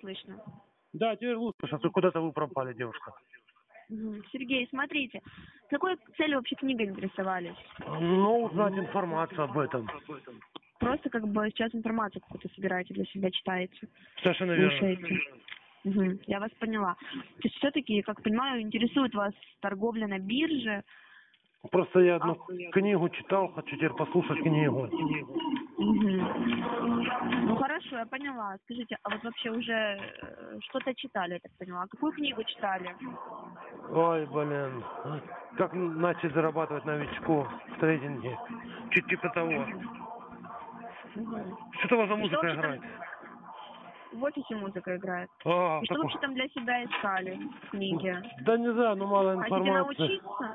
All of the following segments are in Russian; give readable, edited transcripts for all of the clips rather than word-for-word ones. слышно. Да, теперь лучше. Сейчас куда-то вы пропали, девушка. Сергей, смотрите, какой целью вообще книга интересовались? Ну, узнать информацию об этом. Просто как бы сейчас информацию какую-то собираете для себя, читаете. Совершенно верно. Угу, я вас поняла. То есть все-таки, как понимаю, интересует вас торговля на бирже? Просто я одну книгу читал, хочу теперь послушать книгу. Угу. Ну хорошо, я поняла. Скажите, а вот вообще уже что-то читали, я так поняла. Какую книгу читали? Ой, блин. Как начать зарабатывать новичку в трейдинге? Чуть типа того. Угу. Что-то у вас за музыка играет? В офисе музыка играет. А, и что вообще там для себя искали в книге? Да не знаю, но мало информации. Хотите научиться?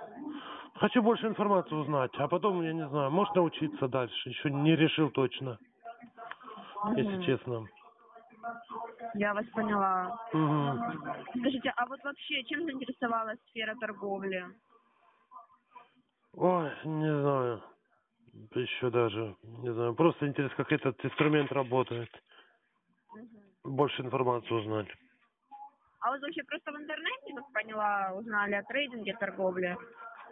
Хочу больше информации узнать, а потом, я не знаю, может научиться дальше. Еще не решил точно, если честно. Я вас поняла. Угу. Скажите, а вот вообще, чем заинтересовалась сфера торговли? Ой, не знаю. Еще даже, не знаю. Просто интересно, как этот инструмент работает. Больше информации узнать. А вот вообще просто в интернете, как поняла, узнали о трейдинге, торговле?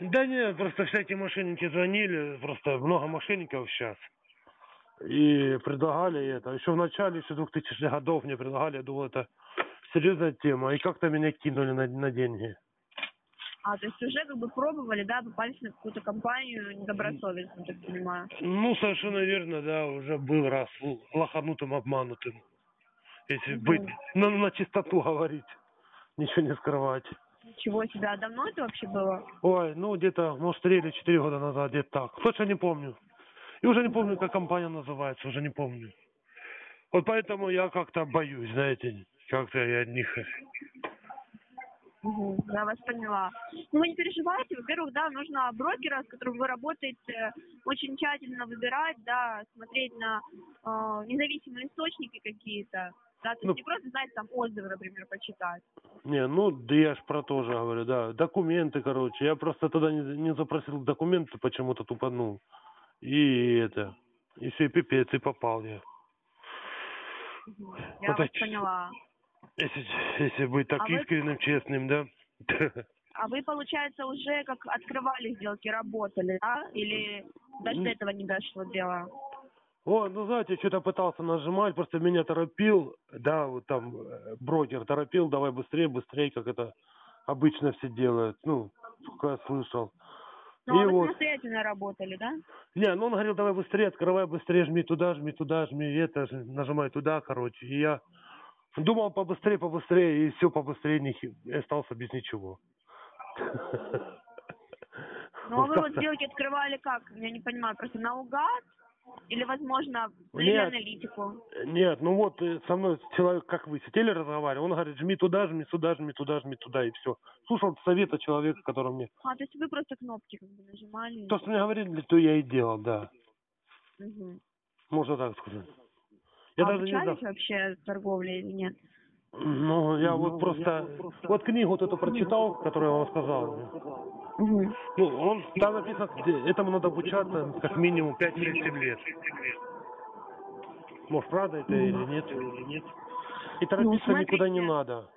Да нет, просто все эти мошенники звонили, просто много мошенников сейчас. И предлагали это. Еще в начале, еще 2000-х годов мне предлагали, я думал, это серьезная тема. И как-то меня кинули на деньги. А, то есть уже как бы пробовали, да, попались на какую-то компанию недобросовестную, так понимаю? Ну, совершенно верно, да, уже был раз лоханутым, обманутым. Если быть, на чистоту говорить, ничего не скрывать. Ничего себе, а давно это вообще было? Ой, ну где-то, может, 3 или 4 года назад, где-то так. Точно не помню. И уже не помню, как компания называется, уже не помню. Вот поэтому я как-то боюсь, знаете, как-то я не хочу. Угу, я вас поняла. Ну, вы не переживайте, во-первых, да, нужно брокера, с которым вы работаете, очень тщательно выбирать, да, смотреть на независимые источники какие-то, да, то есть не просто, знаете, там отзывы, например, почитать. Не, ну, да я ж про то же говорю, да, документы, короче, я просто тогда не запросил документы, почему-то тупанул, и все, пипец, и попал я. Угу, я вот вас поняла. Если быть так искренним, честным, да? А вы, получается, уже как открывали сделки, работали, да? Или даже до этого не дошло дело? О, ну, знаете, что-то пытался нажимать, просто меня торопил, да, вот там брокер торопил, давай быстрее, быстрее, как это обычно все делают, ну, как я слышал. Ну, а вы вот самостоятельно работали, да? Не, ну, он говорил, давай быстрее, открывай быстрее, жми туда, жми туда, жми это, нажимай туда, короче, и я думал побыстрее, побыстрее, и все побыстрее, и остался без ничего. Ну, а вы вот сделки открывали как? Я не понимаю, просто наугад? Или, возможно, или аналитику? Нет, ну вот со мной человек, как вы, сидели, разговаривали, он говорит, жми туда, жми сюда, жми туда, жми туда, и все. Слушал совета человека, который мне... А, то есть вы просто кнопки как бы нажимали? То, что мне говорили, то я и делал, да. Угу. Можно так сказать. Я а обучались вообще торговле или нет? Ну, я вот просто... Вот книгу вот эту прочитал, которую я вам сказал. Угу. Ну, он там написано, этому надо обучаться как минимум 5-7 лет. Может, правда это или нет? И торопиться никуда не надо.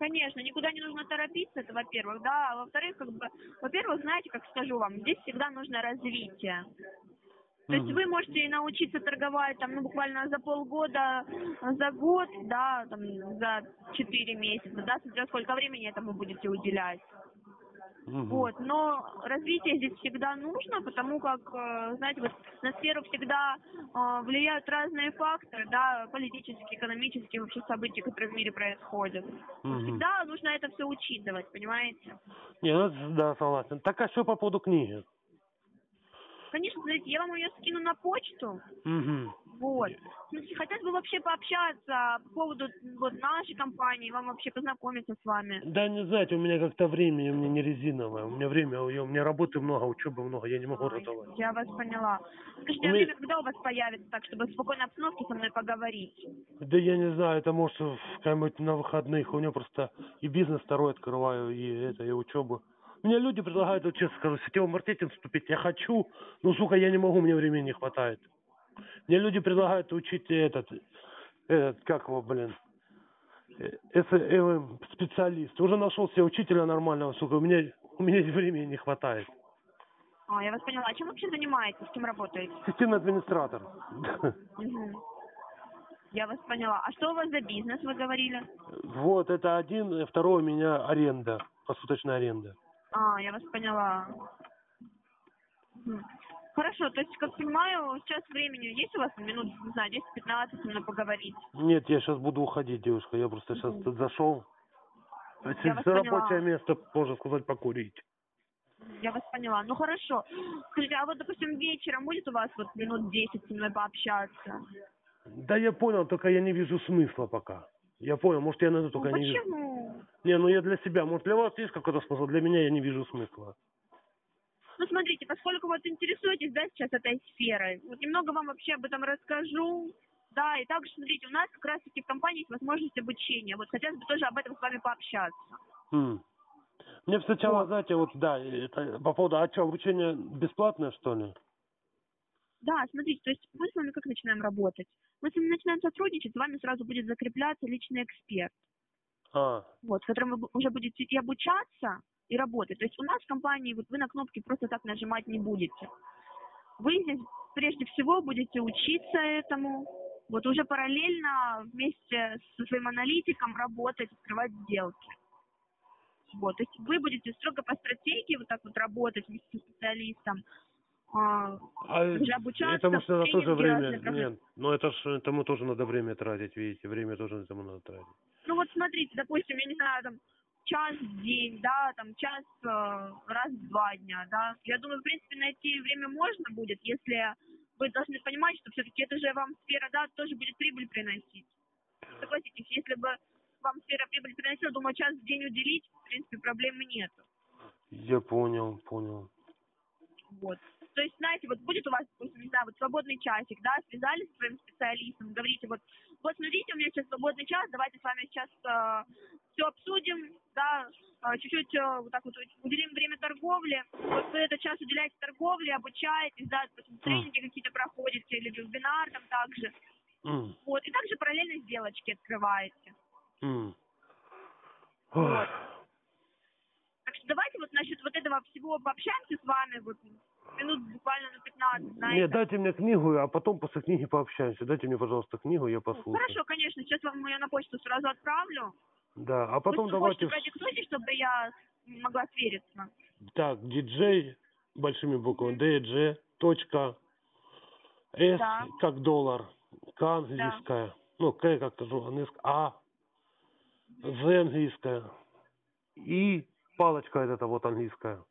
Конечно, никуда не нужно торопиться, это во-первых, да. А во-вторых, как бы... Во-первых, знаете, как скажу вам, здесь всегда нужно развитие. То есть вы можете научиться торговать там, ну, буквально за полгода, за год, да, там, за 4 месяца, да, смотря сколько времени этому будете уделять. Вот, но развитие здесь всегда нужно, потому как, знаете, вот на сферу всегда влияют разные факторы, да, политические, экономические, вообще события, которые в мире происходят. Всегда нужно это все учитывать, понимаете? Не, ну, да, согласен. Так, а что по поводу книги? Конечно, смотрите, я вам ее скину на почту. Вот. Смотрите, хотят бы вообще пообщаться по поводу вот нашей компании, вам вообще познакомиться с вами. Да, не знаете, у меня как-то время, у меня не резиновое, у меня время, у меня работы много, учебы много, я не могу работать. Я вас поняла. Скажите, а время когда у вас появится, так, чтобы в спокойной обстановке со мной поговорить? Да я не знаю, это может как-нибудь на выходных, у меня просто и бизнес второй открываю, и учебу. Мне люди предлагают, вот честно скажу, в сетевой маркетинг вступить. Я хочу, но, сука, я не могу, мне времени не хватает. Мне люди предлагают учить этот как его, блин, специалист. Уже нашел себе учителя нормального, сука. У меня времени не хватает. А, я вас поняла. А чем вообще занимаетесь? С кем работаете? Системный администратор. Угу. Я вас поняла. А что у вас за бизнес, вы говорили? Вот, это один. Второй у меня аренда. Посуточная аренда. А, я вас поняла. Хорошо, то есть, как понимаю, сейчас времени есть у вас минут, не знаю, 10-15, нужно поговорить? Нет, я сейчас буду уходить, девушка, я просто сейчас тут зашел. Это рабочее место, можно сказать, покурить. Я вас поняла, ну хорошо. Скажите, а вот, допустим, вечером будет у вас вот минут 10 со мной пообщаться? Да я понял, только я не вижу смысла пока. Я понял, может, я найду, только ну, не почему? Вижу. Не, ну я для себя, может, для вас есть какой-то смысл, для меня я не вижу смысла. Ну, смотрите, поскольку вот интересуетесь, да, сейчас этой сферой, вот немного вам вообще об этом расскажу, да, и также, смотрите, у нас как раз-таки в компании есть возможность обучения, вот хотелось бы тоже об этом с вами пообщаться. Мне сначала, знаете, вот, да, это, по поводу, а что, обучение бесплатное, что ли? Да, смотрите, то есть мы с вами как начинаем работать? Мы с вами начинаем сотрудничать, с вами сразу будет закрепляться личный эксперт, вот, с которым вы уже будете и обучаться, и работать. То есть у нас в компании вот вы на кнопки просто так нажимать не будете. Вы здесь прежде всего будете учиться этому, вот уже параллельно вместе со своим аналитиком работать, открывать сделки. Вот, то есть вы будете строго по стратегии вот так вот работать вместе со специалистом, уже обучаться. Этому же надо тоже время, нет, но это ж, этому тоже надо время тратить, видите, время тоже этому надо тратить. Ну вот смотрите, допустим, я не знаю, там, час в день, да, там час раз в два дня, да. Я думаю, в принципе, найти время можно будет, если вы должны понимать, что все-таки это же вам сфера, да, тоже будет прибыль приносить. Согласитесь, если бы вам сфера прибыль приносила, думаю, час в день уделить, в принципе, проблемы нет. Я понял. Вот. То есть, знаете, вот будет у вас, не знаю, вот свободный часик, да, связались с своим специалистом, говорите, вот смотрите, у меня сейчас свободный час, давайте с вами сейчас все обсудим, да, чуть-чуть вот так вот уделим время торговле, вот вы этот час уделяете торговле, обучаетесь, да, тренинги какие-то проходите, или вебинар там также, вот, и также параллельно сделочки открываете. Вот. Так что давайте вот насчет вот этого всего пообщаемся с вами, вот, минут буквально на 15, знаете. Нет, дайте мне книгу, а потом после книги пообщаемся. Дайте мне, пожалуйста, книгу, я послушаю. Хорошо, конечно, сейчас вам ее на почту сразу отправлю. Да, а потом вы давайте... Вы продиктуйте, чтобы я могла свериться. Так, DJ, большими буквами, DJ, точка, S, да. Как доллар, К английская, да. Ну, К как тоже английская, А, З английская, И палочка эта вот английская.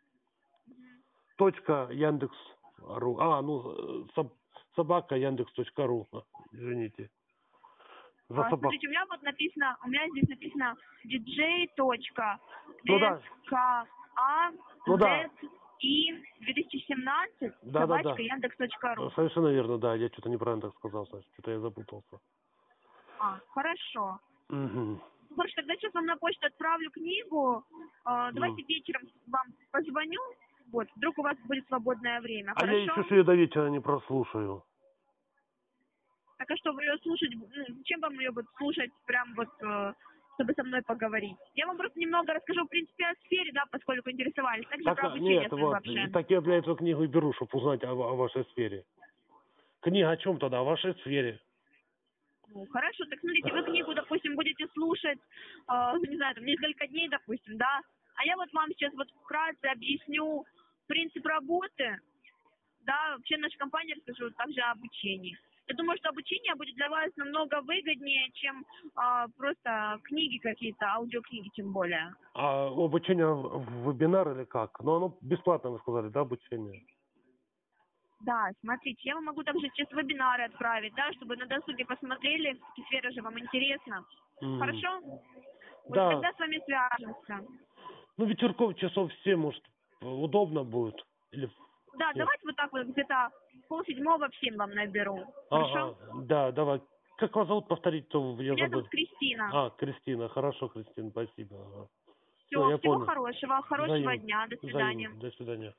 Точка Яндекс.ру. А, ну, собака Яндекс.ру. Извините. За собаку. Смотрите, у меня вот написано, у меня здесь написано диджей. Ну да. И 2017. Да, собачка да. Яндекс.ру. Совершенно верно, да. Я что-то неправильно так сказал, что-то я запутался. А, хорошо. Угу. Хорошо, тогда сейчас вам на почту отправлю книгу. Давайте вечером вам позвоню. Вот, вдруг у вас будет свободное время, хорошо? Я еще ее до вечера не прослушаю. Так а что, вы ее слушать, чем вам ее вот слушать, прям вот, чтобы со мной поговорить? Я вам просто немного расскажу, в принципе, о сфере, да, поскольку интересовались. Также так, про обучение. Нет, вот, так я для этого книгу и беру, чтобы узнать о вашей сфере. Книга о чем тогда, о вашей сфере? Ну, хорошо, так смотрите, вы книгу, допустим, будете слушать, не знаю, там, несколько дней, допустим, да? А я вот вам сейчас вот вкратце объясню принцип работы, да, вообще наша компания, расскажу также о обучении. Я думаю, что обучение будет для вас намного выгоднее, чем просто книги какие-то, аудиокниги тем более. А обучение в вебинар или как? Ну, оно бесплатно, вы сказали, да, обучение? Да, смотрите, я вам могу также через вебинары отправить, да, чтобы на досуге посмотрели, какие сферы же вам интересно. Хорошо? Вот да. Тогда с вами свяжемся. Ну, вечерком часов 7, может, удобно будет? Или... Да, нет. Давайте вот так вот, где-то 6:30 в 7 вам наберу. Хорошо? Да, давай. Как вас зовут, повторить, то я забыл. Меня зовут Кристина. А, Кристина. Хорошо, Кристина, спасибо. Все, всего хорошего дня. До свидания. До свидания.